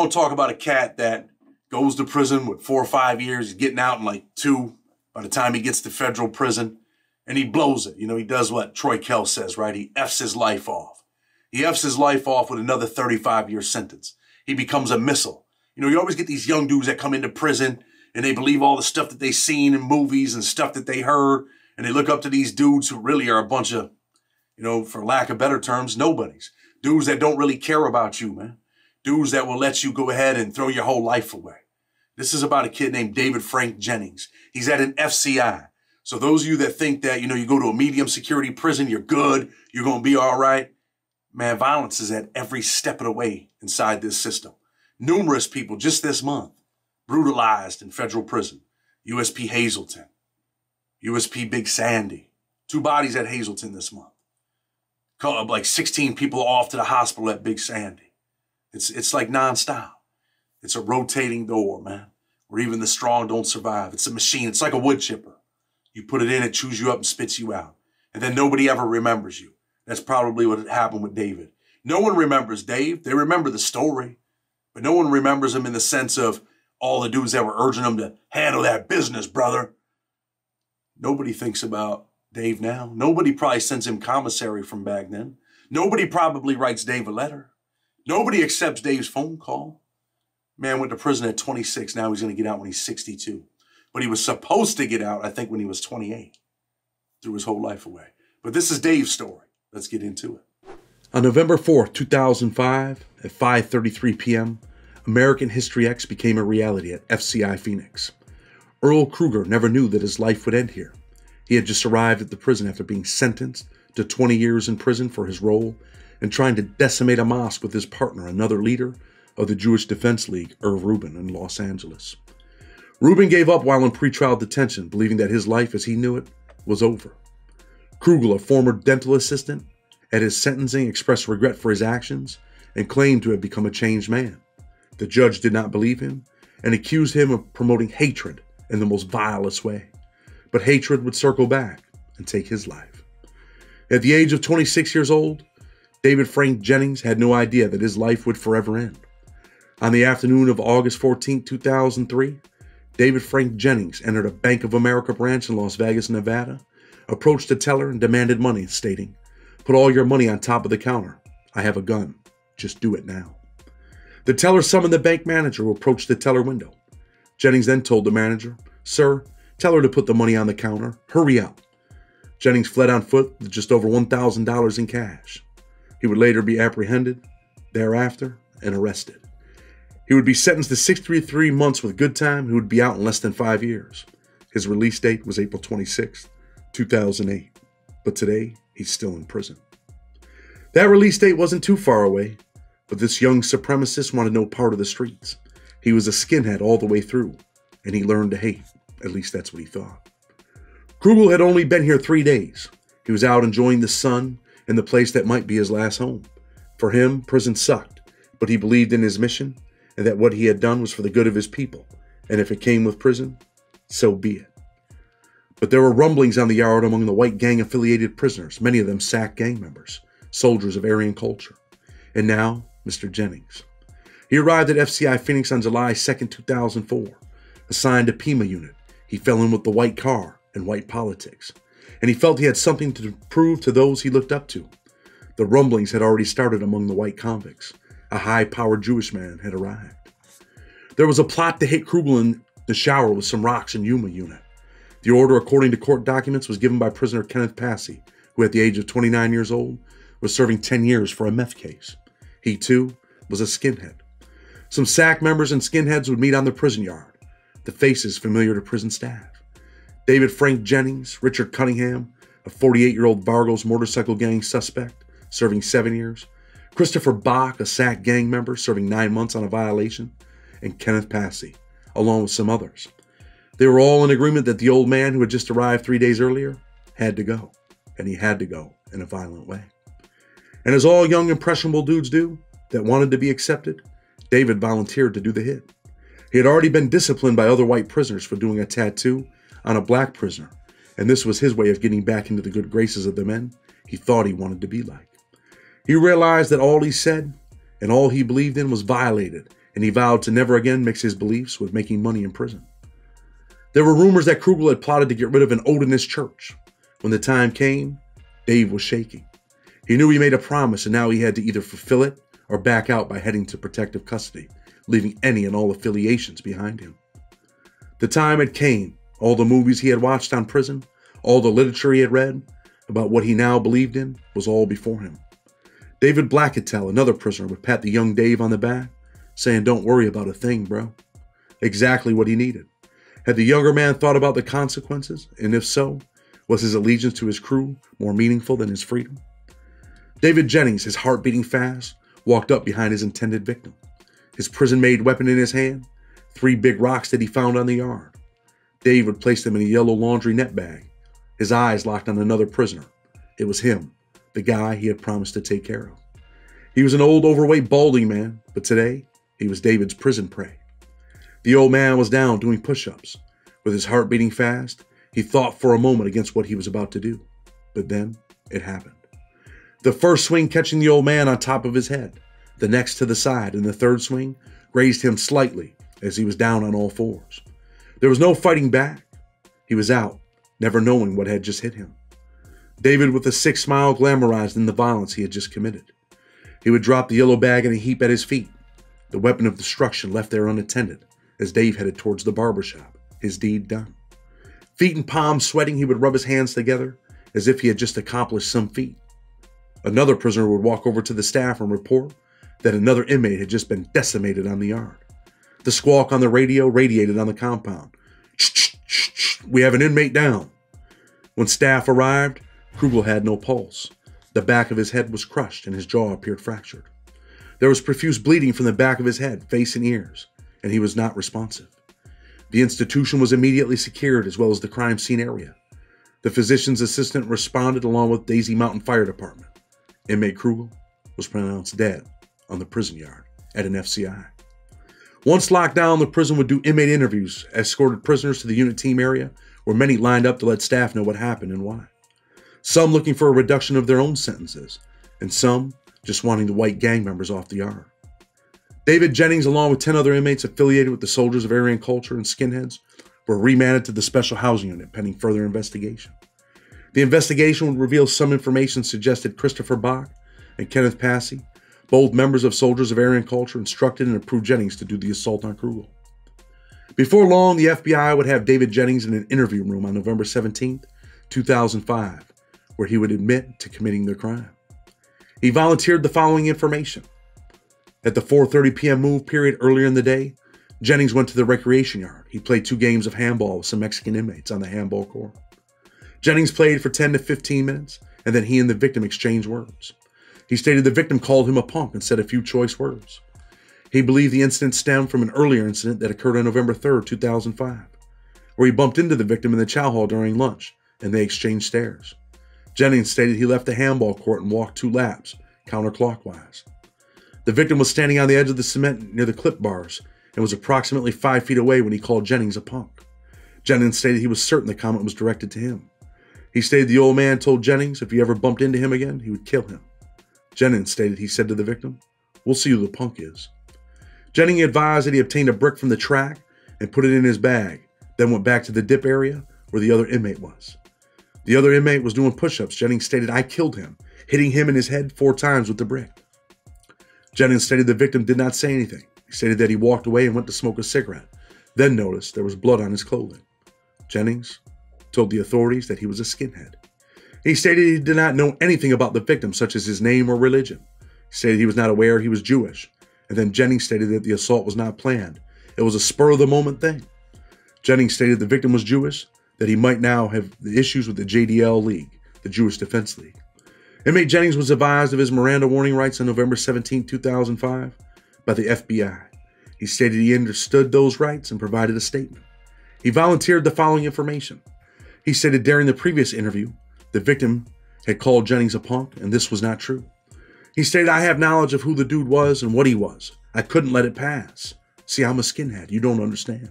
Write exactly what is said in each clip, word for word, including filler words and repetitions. going to talk about a cat that goes to prison with four or five years. He's getting out in like two by the time he gets to federal prison. And he blows it. You know, he does what Troy Kell says, right? He F's his life off. He F's his life off with another thirty-five year sentence. He becomes a missile. You know, you always get these young dudes that come into prison and they believe all the stuff that they've seen in movies and stuff that they heard. And they look up to these dudes who really are a bunch of, you know, for lack of better terms, nobodies. Dudes that don't really care about you, man. Dudes that will let you go ahead and throw your whole life away. This is about a kid named David Frank Jennings. He's at an F C I. So those of you that think that, you know, you go to a medium security prison, you're good, you're going to be all right. Man, violence is at every step of the way inside this system. Numerous people just this month brutalized in federal prison. U S P Hazleton, U S P Big Sandy, two bodies at Hazleton this month. Like sixteen people off to the hospital at Big Sandy. It's, it's like nonstop. It's a rotating door, man, where even the strong don't survive. It's a machine. It's like a wood chipper. You put it in, it chews you up and spits you out. And then nobody ever remembers you. That's probably what happened with David. No one remembers Dave. They remember the story. But no one remembers him in the sense of all the dudes that were urging him to handle that business, brother. Nobody thinks about Dave now. Nobody probably sends him commissary from back then. Nobody probably writes Dave a letter. Nobody accepts Dave's phone call. Man went to prison at twenty-six. Now he's going to get out when he's sixty-two. But he was supposed to get out, I think, when he was twenty-eight. Threw his whole life away. But this is Dave's story. Let's get into it. On November fourth, two thousand five, at five thirty-three p m, American History X became a reality at F C I Phoenix. Earl Krueger never knew that his life would end here. He had just arrived at the prison after being sentenced to twenty years in prison for his role in trying to decimate a mosque with his partner, another leader of the Jewish Defense League, Irv Rubin, in Los Angeles. Rubin gave up while in pretrial detention, believing that his life as he knew it was over. Krueger, a former dental assistant, at his sentencing expressed regret for his actions and claimed to have become a changed man. The judge did not believe him and accused him of promoting hatred in the most vilest way. But hatred would circle back and take his life. At the age of twenty-six years old, David Frank Jennings had no idea that his life would forever end. On the afternoon of August fourteenth, two thousand three, David Frank Jennings entered a Bank of America branch in Las Vegas, Nevada, approached the teller and demanded money, stating, "Put all your money on top of the counter. I have a gun. Just do it now." The teller summoned the bank manager, who approached the teller window. Jennings then told the manager, "Sir, tell her to put the money on the counter. Hurry up." Jennings fled on foot with just over one thousand dollars in cash. He would later be apprehended, thereafter, and arrested. He would be sentenced to sixty-three months with good time. He would be out in less than five years. His release date was April twenty-sixth, two thousand eight. But today, he's still in prison. That release date wasn't too far away, but this young supremacist wanted no part of the streets. He was a skinhead all the way through, and he learned to hate. At least that's what he thought. Krueger had only been here three days. He was out enjoying the sun in the place that might be his last home. For him, prison sucked, but he believed in his mission, and that what he had done was for the good of his people, and if it came with prison, so be it. But there were rumblings on the yard among the white gang-affiliated prisoners, many of them S A C gang members, soldiers of Aryan culture. And now, Mister Jennings. He arrived at F C I Phoenix on July second, two thousand four. Assigned to Pima unit, he fell in with the white car and white politics, and he felt he had something to prove to those he looked up to. The rumblings had already started among the white convicts. A high-powered Jewish man had arrived. There was a plot to hit Krueger in the shower with some rocks in Yuma unit. The order, according to court documents, was given by prisoner Kenneth Passy, who at the age of twenty-nine years old was serving ten years for a meth case. He, too, was a skinhead. Some S A C members and skinheads would meet on the prison yard, the faces familiar to prison staff. David Frank Jennings, Richard Cunningham, a forty-eight year old Vargas motorcycle gang suspect, serving seven years, Christopher Bach, a S A C gang member serving nine months on a violation, and Kenneth Passy, along with some others. They were all in agreement that the old man who had just arrived three days earlier had to go, and he had to go in a violent way. And as all young impressionable dudes do that wanted to be accepted, David volunteered to do the hit. He had already been disciplined by other white prisoners for doing a tattoo on a black prisoner, and this was his way of getting back into the good graces of the men he thought he wanted to be like. He realized that all he said and all he believed in was violated, and he vowed to never again mix his beliefs with making money in prison. There were rumors that Krueger had plotted to get rid of an Odinist church. When the time came, Dave was shaking. He knew he made a promise, and now he had to either fulfill it or back out by heading to protective custody, leaving any and all affiliations behind him. The time had came. All the movies he had watched on prison, all the literature he had read about what he now believed in, was all before him. David Black, another prisoner, would pat the young Dave on the back, saying, "Don't worry about a thing, bro." Exactly what he needed. Had the younger man thought about the consequences? And if so, was his allegiance to his crew more meaningful than his freedom? David Jennings, his heart beating fast, walked up behind his intended victim, his prison-made weapon in his hand, three big rocks that he found on the yard. Dave would place them in a yellow laundry net bag, his eyes locked on another prisoner. It was him, the guy he had promised to take care of. He was an old, overweight, balding man, but today he was David's prison prey. The old man was down doing push-ups. With his heart beating fast, he thought for a moment against what he was about to do. But then it happened. The first swing catching the old man on top of his head, the next to the side, and the third swing raised him slightly as he was down on all fours. There was no fighting back. He was out, never knowing what had just hit him. David, with a sick smile, glamorized in the violence he had just committed. He would drop the yellow bag in a heap at his feet, the weapon of destruction left there unattended, as Dave headed towards the barbershop, his deed done. Feet and palms sweating, he would rub his hands together as if he had just accomplished some feat. Another prisoner would walk over to the staff and report that another inmate had just been decimated on the yard. The squawk on the radio radiated on the compound. "We have an inmate down." When staff arrived, Krueger had no pulse. The back of his head was crushed and his jaw appeared fractured. There was profuse bleeding from the back of his head, face and ears, and he was not responsive. The institution was immediately secured, as well as the crime scene area. The physician's assistant responded along with Daisy Mountain Fire Department. Inmate Krueger was pronounced dead on the prison yard at an F C I. Once locked down, the prison would do inmate interviews, escorted prisoners to the unit team area, where many lined up to let staff know what happened and why. Some looking for a reduction of their own sentences, and some just wanting the white gang members off the yard. David Jennings, along with ten other inmates affiliated with the Soldiers of Aryan Culture and Skinheads, were remanded to the Special Housing Unit pending further investigation. The investigation would reveal some information suggested Christopher Bach and Kenneth Passy, both members of Soldiers of Aryan Culture, instructed and approved Jennings to do the assault on Krueger. Before long, the F B I would have David Jennings in an interview room on November seventeenth, two thousand five, where he would admit to committing the crime. He volunteered the following information. At the four thirty p m move period earlier in the day, Jennings went to the recreation yard. He played two games of handball with some Mexican inmates on the handball court. Jennings played for ten to fifteen minutes, and then he and the victim exchanged words. He stated the victim called him a punk and said a few choice words. He believed the incident stemmed from an earlier incident that occurred on November third, two thousand five, where he bumped into the victim in the chow hall during lunch, and they exchanged stares. Jennings stated he left the handball court and walked two laps, counterclockwise. The victim was standing on the edge of the cement near the clip bars and was approximately five feet away when he called Jennings a punk. Jennings stated he was certain the comment was directed to him. He stated the old man told Jennings if he ever bumped into him again, he would kill him. Jennings stated he said to the victim, "We'll see who the punk is." Jennings advised that he obtained a brick from the track and put it in his bag, then went back to the dip area where the other inmate was. The other inmate was doing push-ups. Jennings stated, "I killed him," hitting him in his head four times with the brick. Jennings stated the victim did not say anything. He stated that he walked away and went to smoke a cigarette, then noticed there was blood on his clothing. Jennings told the authorities that he was a skinhead. He stated he did not know anything about the victim, such as his name or religion. He stated he was not aware he was Jewish. And then Jennings stated that the assault was not planned. It was a spur-of-the-moment thing. Jennings stated the victim was Jewish, that he might now have the issues with the J D L League, the Jewish Defense League. Inmate Jennings was advised of his Miranda warning rights on November seventeenth, two thousand five, by the F B I. He stated he understood those rights and provided a statement. He volunteered the following information. He stated during the previous interview, the victim had called Jennings a punk, and this was not true. He stated, "I have knowledge of who the dude was and what he was. I couldn't let it pass. See, I'm a skinhead. You don't understand."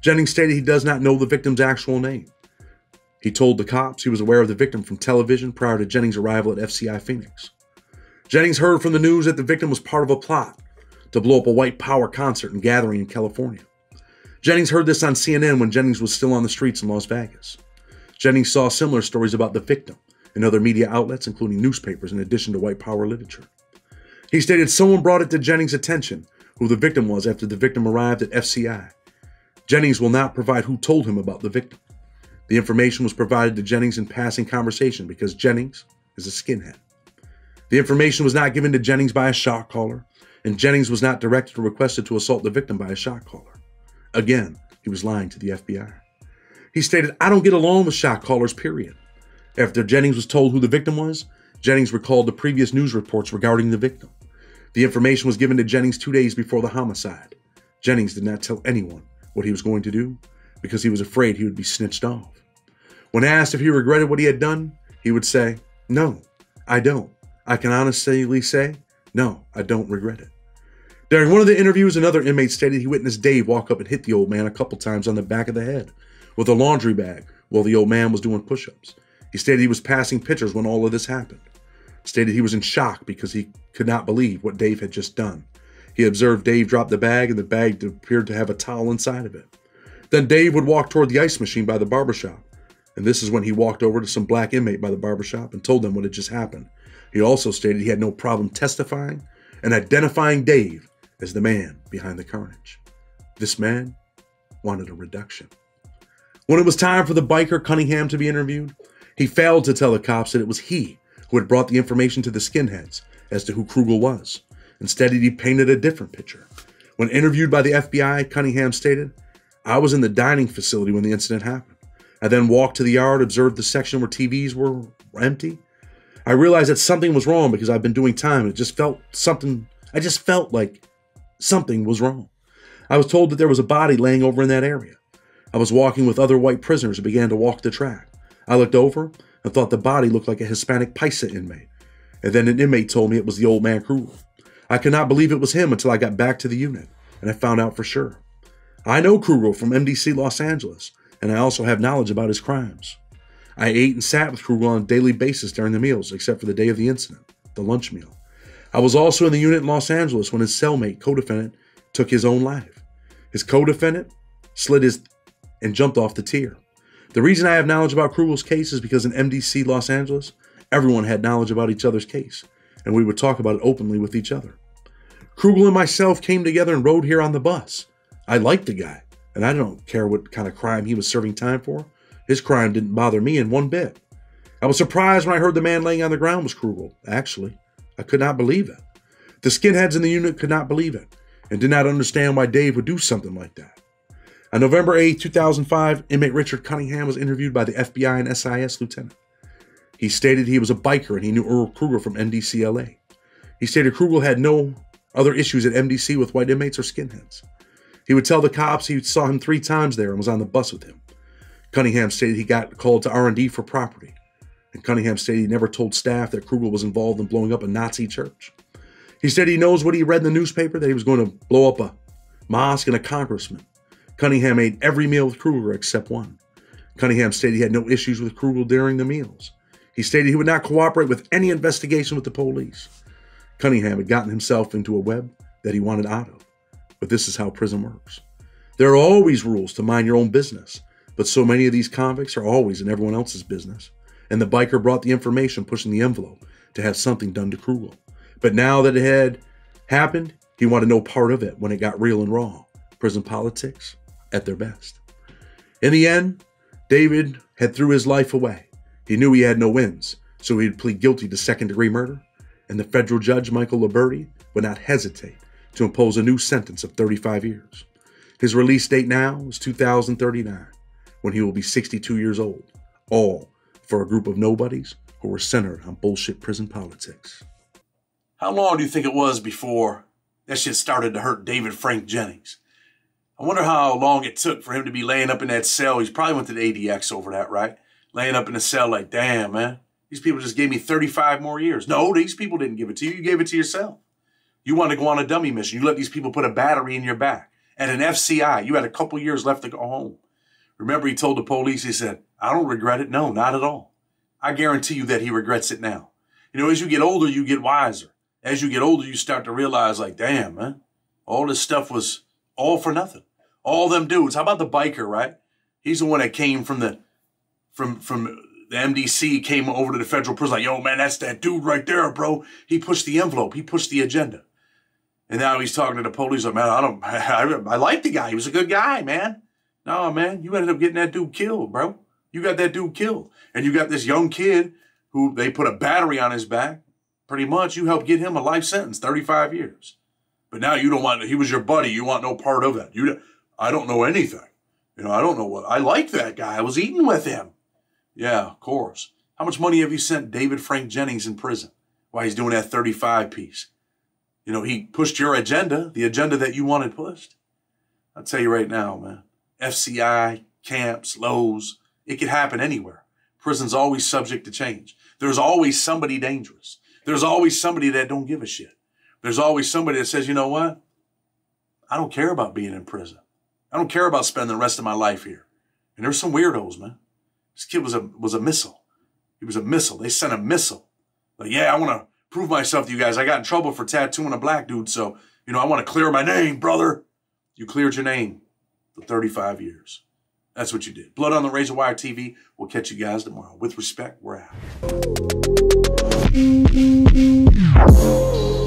Jennings stated he does not know the victim's actual name. He told the cops he was aware of the victim from television prior to Jennings' arrival at F C I Phoenix. Jennings heard from the news that the victim was part of a plot to blow up a white power concert and gathering in California. Jennings heard this on C N N when Jennings was still on the streets in Las Vegas. Jennings saw similar stories about the victim in other media outlets, including newspapers, in addition to white power literature. He stated someone brought it to Jennings' attention who the victim was after the victim arrived at F C I. Jennings will not provide who told him about the victim. The information was provided to Jennings in passing conversation because Jennings is a skinhead. The information was not given to Jennings by a shot caller, and Jennings was not directed or requested to assault the victim by a shot caller. Again, he was lying to the F B I. He stated, "I don't get along with shot callers, period." After Jennings was told who the victim was, Jennings recalled the previous news reports regarding the victim. The information was given to Jennings two days before the homicide. Jennings did not tell anyone what he was going to do because he was afraid he would be snitched off. When asked if he regretted what he had done, he would say, "No, I don't. I can honestly say, no, I don't regret it." During one of the interviews, another inmate stated he witnessed Dave walk up and hit the old man a couple times on the back of the head with a laundry bag while the old man was doing push-ups. He stated he was passing pictures when all of this happened. Stated he was in shock because he could not believe what Dave had just done. He observed Dave drop the bag, and the bag appeared to have a towel inside of it. Then Dave would walk toward the ice machine by the barbershop. And this is when he walked over to some black inmate by the barbershop and told them what had just happened. He also stated he had no problem testifying and identifying Dave as the man behind the carnage. This man wanted a reduction. When it was time for the biker Cunningham to be interviewed, he failed to tell the cops that it was he who had brought the information to the skinheads as to who Krueger was. Instead, he painted a different picture. When interviewed by the F B I, Cunningham stated, "I was in the dining facility when the incident happened. I then walked to the yard, observed the section where T Vs were empty. I realized that something was wrong because I've been doing time, and it just felt something, I just felt like something was wrong. I was told that there was a body laying over in that area. I was walking with other white prisoners and began to walk the track. I looked over and thought the body looked like a Hispanic Paisa inmate. And then an inmate told me it was the old man Krueger. I could not believe it was him until I got back to the unit and I found out for sure. I know Krueger from M D C Los Angeles, and I also have knowledge about his crimes. I ate and sat with Krueger on a daily basis during the meals, except for the day of the incident, the lunch meal. I was also in the unit in Los Angeles when his cellmate, co-defendant, took his own life. His co-defendant slid his and jumped off the tier. The reason I have knowledge about Krueger's case is because in M D C Los Angeles, everyone had knowledge about each other's case, and we would talk about it openly with each other. Krueger and myself came together and rode here on the bus. I liked the guy, and I don't care what kind of crime he was serving time for. His crime didn't bother me in one bit. I was surprised when I heard the man laying on the ground was Krueger. Actually, I could not believe it. The skinheads in the unit could not believe it and did not understand why Dave would do something like that." On November eighth, two thousand five, inmate Richard Cunningham was interviewed by the F B I and S I S lieutenant. He stated he was a biker and he knew Earl Krueger from M D C L A. He stated Krueger had no other issues at M D C with white inmates or skinheads. He would tell the cops he saw him three times there and was on the bus with him. Cunningham stated he got called to R and D for property, and Cunningham stated he never told staff that Krueger was involved in blowing up a Nazi church. He said he knows what he read in the newspaper, that he was going to blow up a mosque and a congressman. Cunningham ate every meal with Krueger except one. Cunningham stated he had no issues with Krueger during the meals. He stated he would not cooperate with any investigation with the police. Cunningham had gotten himself into a web that he wanted out of, but this is how prison works. There are always rules to mind your own business, but so many of these convicts are always in everyone else's business, and the biker brought the information pushing the envelope to have something done to Krueger. But now that it had happened, he wanted no part of it when it got real and raw. Prison politics at their best. In the end, David had threw his life away. He knew he had no wins, so he'd plead guilty to second-degree murder, and the federal judge, Michael Liberty, would not hesitate to impose a new sentence of thirty-five years. His release date now is two thousand thirty-nine. When he will be sixty-two years old, all for a group of nobodies who were centered on bullshit prison politics. How long do you think it was before that shit started to hurt David Frank Jennings? I wonder how long it took for him to be laying up in that cell. He's probably went to the A D X over that, right? Laying up in the cell like, damn, man, these people just gave me thirty-five more years. No, these people didn't give it to you. You gave it to yourself. You wanted to go on a dummy mission. You let these people put a battery in your back. At an F C I, you had a couple years left to go home. Remember, he told the police, he said, "I don't regret it. No, not at all." I guarantee you that he regrets it now. You know, as you get older, you get wiser. As you get older, you start to realize, like, damn, man, All this stuff was all for nothing. All them dudes. How about the biker, right? He's the one that came from the from from the M D C, came over to the federal prison like, yo, man, that's that dude right there, bro. He pushed the envelope. He pushed the agenda. And now he's talking to the police like, man, I don't, I, I like the guy. He was a good guy, man. No, man, you ended up getting that dude killed, bro. You got that dude killed. And you got this young kid who they put a battery on his back. Pretty much, you helped get him a life sentence, thirty-five years. But now you don't want, he was your buddy. You want no part of that. You, I don't know anything. You know, I don't know what, I like that guy. I was eating with him. Yeah, of course. How much money have you sent David Frank Jennings in prison while he's doing that thirty-five piece? You know, he pushed your agenda, the agenda that you wanted pushed. I'll tell you right now, man, F C I, camps, Lowe's, it could happen anywhere. Prison's always subject to change. There's always somebody dangerous. There's always somebody that don't give a shit. There's always somebody that says, you know what? I don't care about being in prison. I don't care about spending the rest of my life here. And there's some weirdos, man. This kid was a, was a missile. He was a missile. They sent a missile. Like, yeah, I want to prove myself to you guys. I got in trouble for tattooing a black dude, so, you know, I want to clear my name, brother. You cleared your name for thirty-five years. That's what you did. Blood on the Razor Wire T V. We'll catch you guys tomorrow. With respect, we're out.